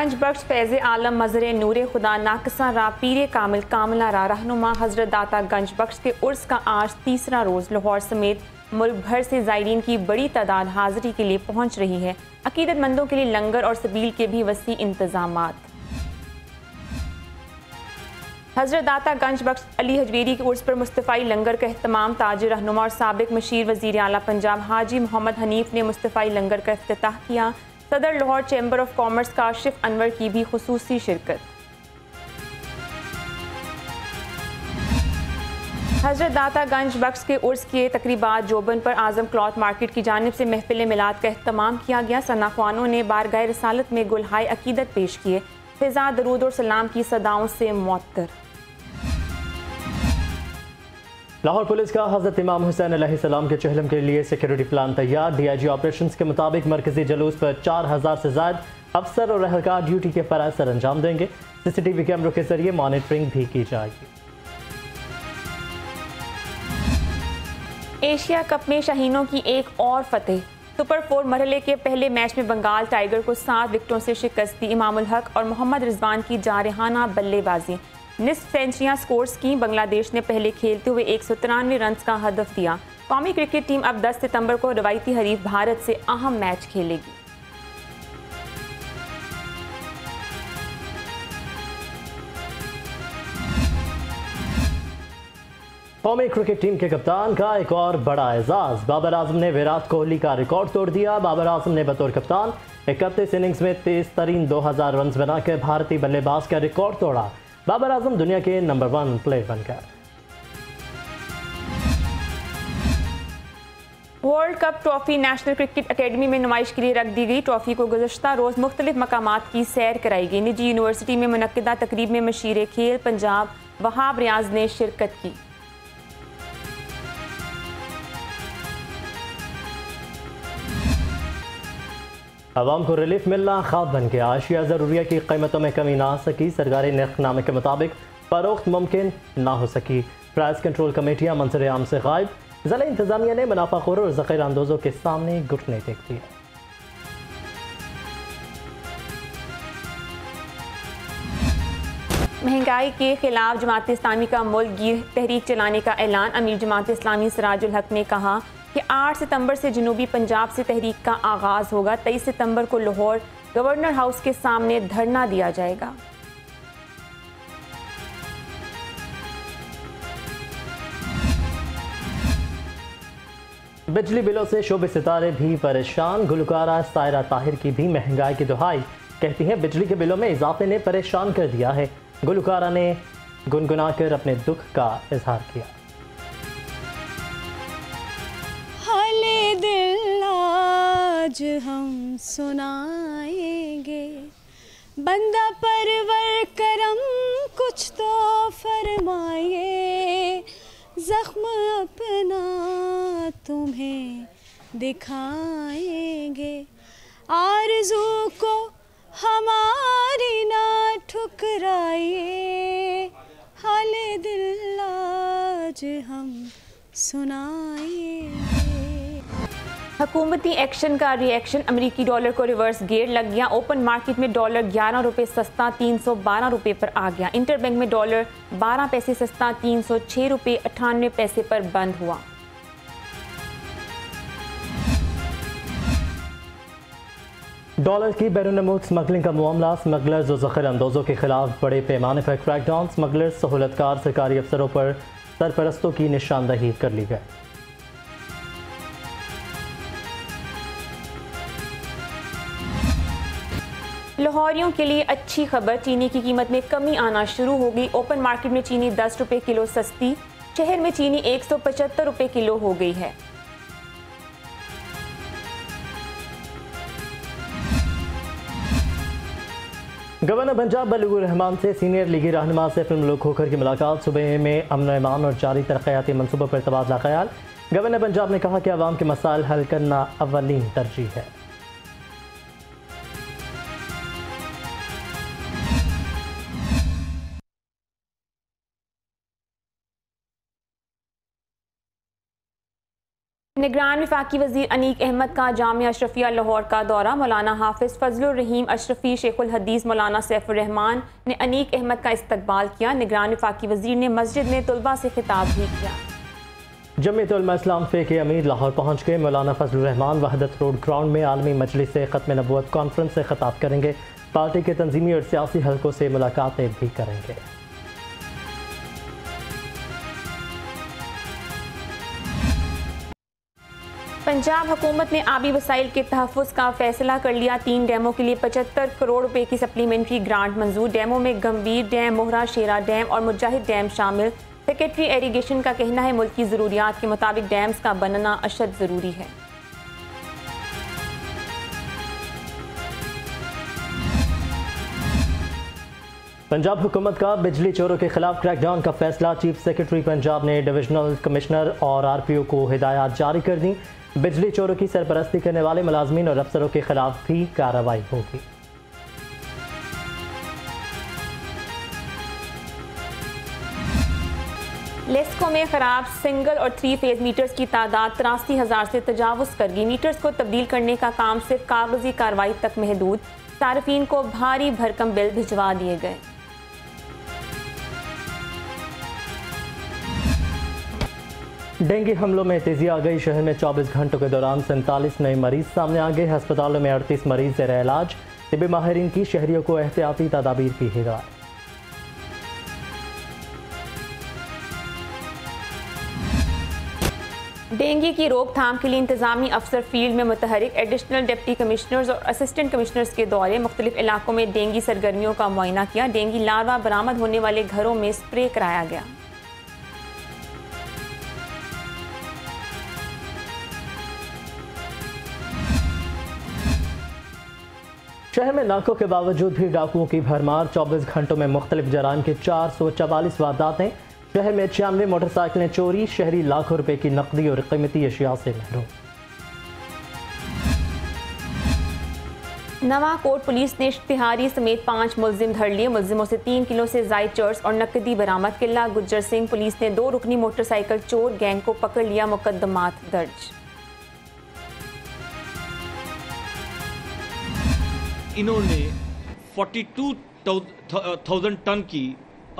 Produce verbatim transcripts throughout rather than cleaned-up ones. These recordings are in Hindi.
गंज बख्श फैज़ आलम मज़र नूर खुदा नाकसा रा पीर कामिल कामला रा रहनुमा हज़रत दाता गंज बख्श के उर्स का आज तीसरा रोज़ लाहौर समेत मुल्क भर से ज़ायरीन की बड़ी तादाद हाज़िरी के लिए पहुँच रही है। अक़ीदतमंदों के लिए लंगर और सबील के भी वसी इंतज़ामात। हज़रत दाता गंज बख्श अली हजवेरी के उर्स पर मुस्तफ़ाई लंगर का अहतमाम। ताजिर रहनुमा और साबिक मशीर वज़ीर आला पंजाब हाजी मोहम्मद हनीफ ने मुस्तफ़ाई लंगर का अफ्तिताह किया। सदर Lahore chamber of commerce Kashif Anwar की भी खुसूसी शिरकत। हज़रत दाता गंज बख्श के उर्स के तकरीबात जोबन पर आज़म क्लॉथ मार्केट की जानिब से महफिल मिलाद का अहतमाम किया गया। सनाख्वानों ने बारगाह रसालत में गुलहाय अकीदत पेश किए। फ़िज़ा दरूद और सलाम की सदाओं से मौतर। लाहौर पुलिस का हज़रत इमाम हुसैन अलैहिस्सलाम के चहलम के लिए सिक्योरिटी प्लान तैयार। डी आई जी ऑपरेशन के मुताबिक मरकजी जलूस पर चार हज़ार से ज़्यादा अफसर और अहलकार ड्यूटी के फ़राइज़ सर अंजाम देंगे। सीसीटीवी कैमरों के जरिए मॉनिटरिंग भी की जाएगी। एशिया कप में शाहीनों की एक और फतेह। सुपर फोर मरहले के पहले मैच में बंगाल टाइगर को सात विकेटों से शिकस्त दी। इमामुल हक और मोहम्मद रिजवान की जारहाना बल्लेबाजी। निस्फ सेंचुरियां स्कोर्स की। बांग्लादेश ने पहले खेलते हुए एक सौ तिरानवे रन का हदफ दिया। कौमी क्रिकेट टीम अब दस सितंबर को रवायती हरीफ भारत से अहम मैच खेलेगी। कौमी क्रिकेट टीम के कप्तान का एक और बड़ा एजाज़। बाबर आजम ने विराट कोहली का रिकॉर्ड तोड़ दिया। बाबर आजम ने बतौर कप्तान इकतीस इनिंग्स में तेज तरीन दो हज़ार रन बनाकर भारतीय बल्लेबाज का रिकॉर्ड तोड़ा। बाबर आजम दुनिया के नंबर वन प्लेयर बनकर। World cup trophy national cricket academy में नुमाइश के लिए रख दी गई। ट्रॉफी को गुज़श्ता रोज़ मुख्तलिफ मकामात की सैर कराई गई। निजी यूनिवर्सिटी में मुनक्किदा तकरीब में मशीर खेल पंजाब वहाब रियाज ने शिरकत की। आवाम को रिलीफ मिलना ख्वाब बन गया। आशिया ज़रूरिया की कीमतों में कमी ना आ सकी। सरकारी नर्खनामे के मुताबिक फरोख्त मुमकिन ना हो सकी। प्राइस कंट्रोल कमेटियां मंजर आम से गायब। ज़िला इंतजामिया ने मुनाफाखोरों और ज़ख़ीरा अंदोज़ों के सामने घुटने टेक दिए। महंगाई के खिलाफ जमात-ए-इस्लामी का मुल्कगीर तहरीक चलाने का ऐलान। अमीर जमात-ए-इस्लामी सिराज उल हक ने कहा कि आठ सितंबर से जनूबी पंजाब से तहरीक का आगाज़ होगा। तेईस सितंबर को लाहौर गवर्नर हाउस के सामने धरना दिया जाएगा। बिजली बिलों से शोबे सितारे भी परेशान। गुलकारा सायरा ताहिर की भी महंगाई की दुहाई। कहती हैं बिजली के बिलों में इजाफे ने परेशान कर दिया है। गुलकारा ने गुनगुनाकर अपने दुख का इजहार किया। दिल आज हम सुनाएंगे बंदा परवर करम कुछ तो फरमाए जख्म अपना तुम्हें दिखाएंगे आरज़ू को हमारी ना ठुकराए हाल दिल आज हम सुनाएंगे। हकूमती एक्शन का रिएक्शन। अमेरिकी डॉलर को रिवर्स गेयर लग गया। ओपन मार्केट में डॉलर ग्यारह रुपये सस्ता तीन सौ बारह रुपये पर आ गया। इंटरबैंक में डॉलर बारह पैसे सस्ता तीन सौ छः रुपये अट्ठानवे पैसे पर बंद हुआ। डॉलर की बैरून मुल्क स्मगलिंग का मामला। स्मगलर्स और ज़ख़ीरा अंदोज़ों के खिलाफ बड़े पैमाने पर क्रैकडाउन। स्मगलर्स सहूलतकार सरकारी अफसरों पर सरपरस्तों की निशानदही कर ली गई। लाहौरियों के लिए अच्छी खबर। चीनी की कीमत में कमी आना शुरू होगी। ओपन मार्केट में चीनी दस रुपये किलो सस्ती। शहर में चीनी एक सौ पचहत्तर रुपये किलो हो गई है। गवर्नर पंजाब बलिग उर रहमान से सीनियर लीगी रहनुमा सैफ उल मुल्क खोखर की मुलाकात। सूबे में अमन अमान और जारी तरक्याती मनसूबों पर तबादला ख्याल। गवर्नर पंजाब ने कहा कि आवाम के मसाइल हल करना अवलीन तरजीह है। निगरान वफाकी वज़ीर अनीक अहमद का जामिया अशरफिया लाहौर का दौरा। मौलाना हाफिज फजलुर रहीम अशरफी शेखुल हदीस मौलाना सैफुर रहमान ने अनीक अहमद का इस्तकबाल किया। निगरान वफाकी वज़ीर ने मस्जिद में तलबा से खिताब भी किया। जमीयत उलमा इस्लाम के अमीर लाहौर पहुँच गए। मौलाना फजलुर रहमान वहदत रोड ग्राउंड में आलमी मजलिस खत्म नबूवत कॉन्फ्रेंस से खिताब करेंगे। पार्टी के तंजीमी और सियासी हलकों से मुलाकातें भी करेंगे। पंजाब हुकूमत ने आबी वसाइल के तहफ़्फ़ुज़ का फैसला कर लिया। तीन डैमों के लिए पचहत्तर करोड़ रुपए की सप्लीमेंट्री ग्रांट मंजूर। डैमों में गंभीर डैम, मोहरा शेरा डैम और मुजाहिद डैम शामिल। सेक्रेटरी एरीगेशन का कहना है मुल्क की ज़रूरियात के मुताबिक डैम्स का बनना अशद ज़रूरी है। पंजाब हुकूमत का बिजली चोरों के खिलाफ क्रैकडाउन का फैसला। चीफ सेक्रेटरी पंजाब ने डिविजनल कमिश्नर और आर पी ओ को हिदायत जारी कर दी। बिजली चोरों की सरपरस्ती करने वाले मुलाजमीन और अफसरों के खिलाफ भी कार्रवाई होगी। लेस्को में खराब सिंगल और थ्री फेज मीटर्स की तादाद तिरासी हज़ार से तजावुज़ कर गई। मीटर्स को तब्दील करने का काम सिर्फ कागजी कार्रवाई तक महदूद। सार्फिन को भारी भरकम बिल भिजवा दिए गए। डेंगू हमलों में तेजी आ गई। शहर में चौबीस घंटों के दौरान सैंतालीस नए मरीज सामने आ गए। अस्पतालों में अड़तीस मरीज ज़ेरे इलाज। तिब्बी माहिरीन की शहरियों को एहतियाती तदाबीर की हिदायत। डेंगू की रोकथाम के लिए इंतजामी अफसर फील्ड में मुतहरिक। एडिशनल डिप्टी कमिश्नर्स और असिस्टेंट कमिश्नर्स के दौरे। मुख्तलिफ इलाकों में डेंगू सरगर्मियों का मुआयना किया। डेंगू लार्वा बरामद होने वाले घरों में स्प्रे कराया गया। शहर में नाकों के बावजूद भी डाकुओं की भरमार। चौबीस घंटों में मुख्तलिफ जराइम की चार सौ चवालीस वारदातें। शहर में छियानवे मोटरसाइकिलें चोरी। शहरी लाखों रुपए की नकदी और कीमती अशिया से महरूम। नवाकोट पुलिस ने इश्तिहारी समेत पांच मुलजिम धर लिए। मुलजिमों से तीन किलो से जायद चर्स और नकदी बरामद। किला गुज्जर सिंह पुलिस ने दो रुकनी मोटरसाइकिल चोर गैंग को पकड़ लिया। मुकदमात दर्ज। इन्होंने बयालीस हज़ार टन की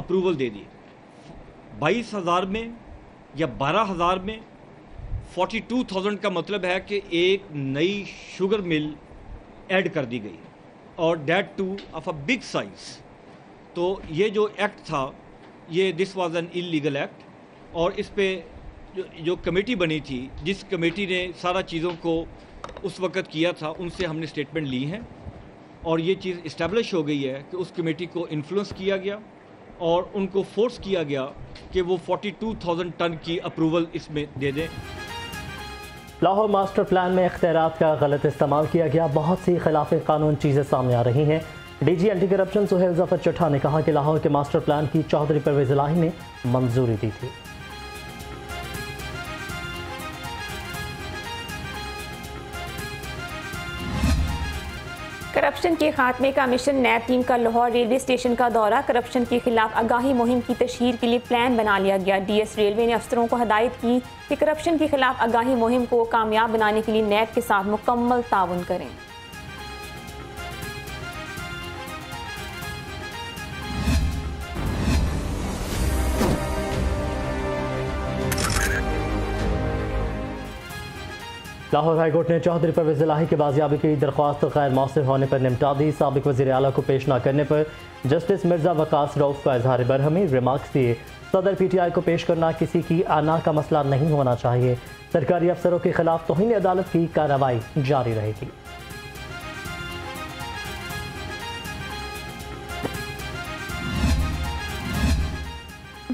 अप्रूवल दे दी। बाईस हज़ार में या बारह हज़ार में बयालीस हज़ार का मतलब है कि एक नई शुगर मिल ऐड कर दी गई और date to of a big size. तो ये जो एक्ट था ये this was an illegal act. और इस पे जो, जो कमेटी बनी थी, जिस कमेटी ने सारा चीज़ों को उस वक़्त किया था, उनसे हमने स्टेटमेंट ली हैं और ये चीज़ इस्टेब्लिश हो गई है कि उस कमेटी को इन्फ्लुएंस किया गया और उनको फोर्स किया गया कि वो बयालीस हज़ार टन की अप्रूवल इसमें दे दें। लाहौर मास्टर प्लान में इख्तियारात का गलत इस्तेमाल किया गया। बहुत सी खिलाफ कानून चीज़ें सामने आ रही हैं। DG anti corruption Suhail Zafar Chattha ने कहा कि लाहौर के मास्टर प्लान की चौधरी परवेज़ इलाही ने मंजूरी दी थी। करप्शन के खात्मे का मिशन। नैब टीम का लाहौर रेलवे स्टेशन का दौरा। करप्शन के खिलाफ आगाही मुहिम की तशहीर के लिए प्लान बना लिया गया। डीएस रेलवे ने अफसरों को हदायत की कि करप्शन के खिलाफ आगाही मुहिम को कामयाब बनाने के लिए नैब के साथ मुकम्मल ताउन करें। लाहौर हाईकोर्ट ने चौधरी परवेज़ इलाही के बाजियाबी की दरख्वास्त गैर मौसर होने पर निपटा दी। साबिक वज़ीर आला को पेश न करने पर जस्टिस मिर्जा वक़ास रऊफ का इजहार बरहमी। रिमार्क्स दिए सदर पी टी आई को पेश करना किसी की आना का मसला नहीं होना चाहिए। सरकारी अफसरों के खिलाफ तौहीन अदालत की कार्रवाई जारी रहेगी।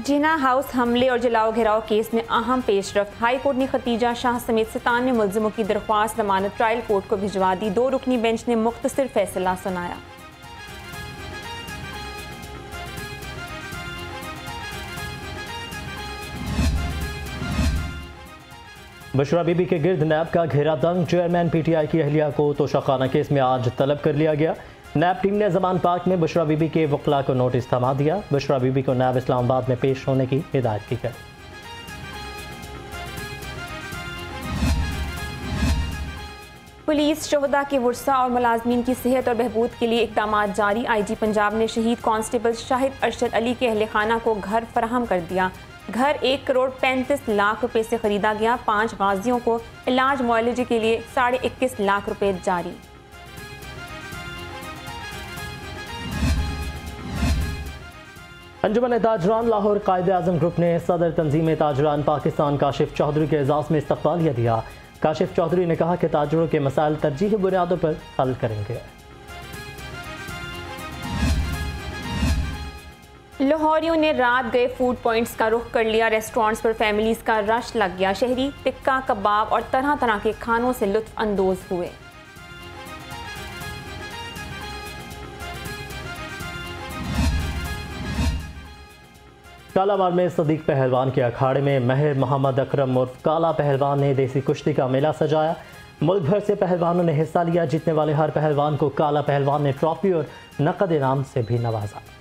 जिना हाउस हमले और जलाओ घेराव केस में अहम पेशरफ। हाई कोर्ट ने खतीजा शाह समेत सतानवे मुलजमों की दरख्वास्त जमानत ट्रायल कोर्ट को भिजवा दी। दो रुकनी बेंच ने मुख्तसर फैसला सुनाया। बशरा बीबी के गिर्द नैब का घेरा तंग। चेयरमैन पी टी आई की अहलिया को तोशाखाना केस में आज तलब कर लिया गया। नैब टीम ने जमान पार्क में बशरा बीबी के वकला को नोटिस थमा दिया। बशरा बीबी को नैब इस्लामाबाद में पेश होने की हिदायत की गई। पुलिस शोहदा के वर्सा और मुलाजमीन की सेहत और बहबूद के लिए इकदाम जारी। आई जी पंजाब ने शहीद कांस्टेबल शाहिद अरशद अली के अहल खाना को घर फराहम कर दिया। घर एक करोड़ पैंतीस लाख रुपए से खरीदा गया। पाँच गाजियों को इलाज मुआलजे के लिए साढ़े इक्कीस लाख रुपए जारी। अंजुमन-ए-ताजरान लाहौर कायद-ए-आज़म ग्रुप ने सदर तंजीम-ए-ताजरान पाकिस्तान काशिफ चौधरी के एजाज़ में इस्तकबालिया दिया। काशिफ चौधरी ने कहा कि ताजरों के मसाइल तरजीही बुनियादों पर हल करेंगे। लाहौरियों ने रात गए फूड पॉइंट्स का रुख कर लिया। रेस्टोरेंट्स पर फैमिलीज़ का रश लग गया। शहरी टिक्का कबाब और तरह तरह के खानों से लुत्फ अंदोज हुए। कालाबार में सदीक पहलवान के अखाड़े में महर मोहम्मद अकरम उर्फ काला पहलवान ने देसी कुश्ती का मेला सजाया। मुल्क भर से पहलवानों ने हिस्सा लिया। जीतने वाले हर पहलवान को काला पहलवान ने ट्रॉफी और नकद इनाम से भी नवाजा।